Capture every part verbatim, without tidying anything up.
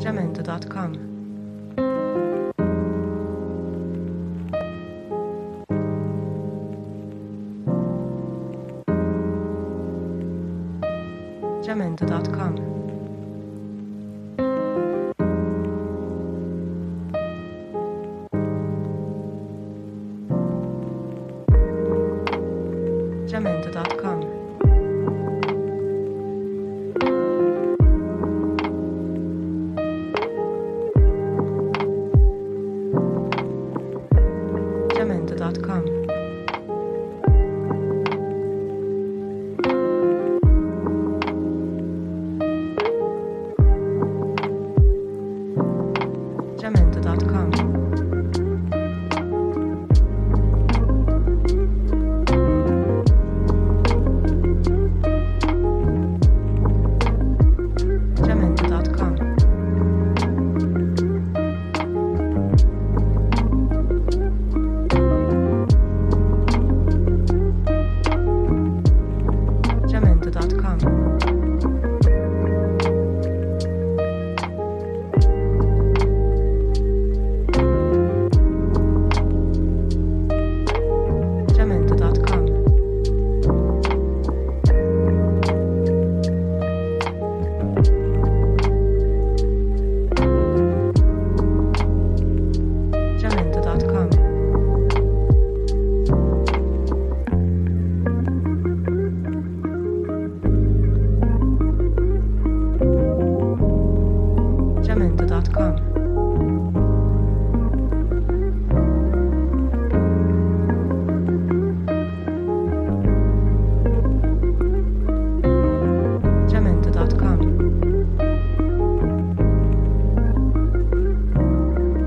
jamendo dot com. Jamendo dot com. Jamendo dot com. Jamendo dot com. Jamendo dot com. Jamendo dot com.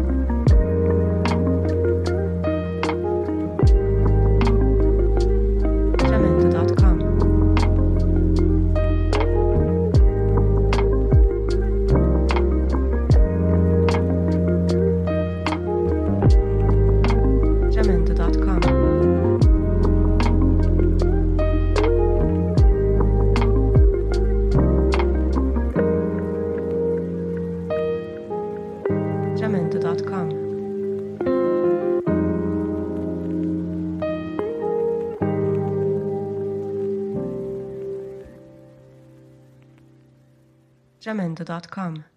Jamendo dot com. Jamendo dot com.